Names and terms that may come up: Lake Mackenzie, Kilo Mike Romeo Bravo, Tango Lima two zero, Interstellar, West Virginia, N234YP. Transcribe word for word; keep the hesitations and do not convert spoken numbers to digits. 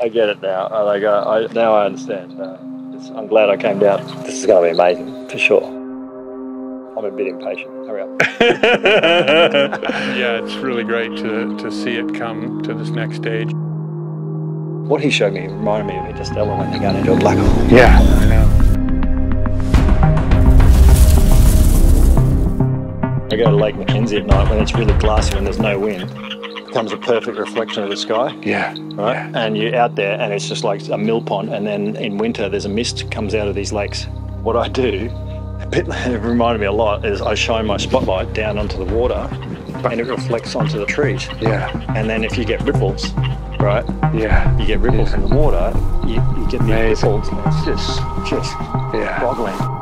I get it now. I, like, I, I now I understand. Uh, it's, I'm glad I came down. This is going to be amazing for sure. I'm a bit impatient. Hurry up. Yeah, it's really great to to see it come to this next stage. What he showed me reminded me of Interstellar when they're going into a black hole. Yeah, I know. I go to Lake Mackenzie at night when it's really glassy and there's no wind. Becomes a perfect reflection of the sky. Yeah. Right? Yeah. And you're out there and it's just like a mill pond, and then in winter there's a mist comes out of these lakes. What I do, a bit, it reminded me a lot, is I shine my spotlight down onto the water and it reflects onto the trees. Yeah. And then if you get ripples, right? Yeah. You get ripples yeah. in the water, you, you get the ripples and it's just, just yeah. boggling.